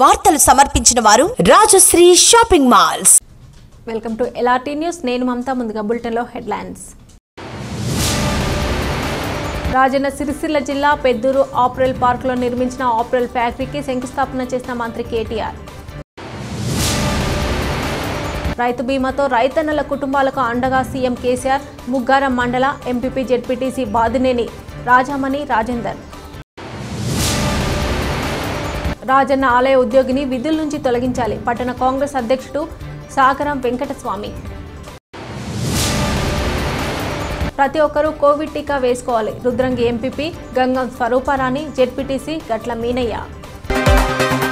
వార్తలు సమర్పించిన వారు Rajashree shopping malls. Welcome to LRT news. నేను మమతా. ముందుగా బులెటిన్లో హెడ్లైన్స్. రాజన్న సిరిసిల్ల జిల్లా పెద్దూరు ఆప్రెల్ పార్క్లో నిర్మించిన ఆప్రెల్ ఫ్యాక్టరీకి శంకుస్థాపన చేసిన మంత్రి KTR. రైతు బీమాతో రైతన్నల కుటుంబాలకు అండగా సీఎం KCR. ముగ్గారం మండల MPP ZPTC బాదినేని రాజామణి రాజేందర్. రాజన్న ఆలయ ఉద్యోగిని విధుల నుంచి తొలగించాలి. పట్టణ కాంగ్రెస్ అధ్యక్షుడు సాగరం వెంకటస్వామి. ప్రతి ఒక్కరూ కోవిడ్ టీకా వేసుకోవాలి. రుద్రంగి MPP గంగం స్వరూపారాణి, ZPTC గట్ల మీనయ్య.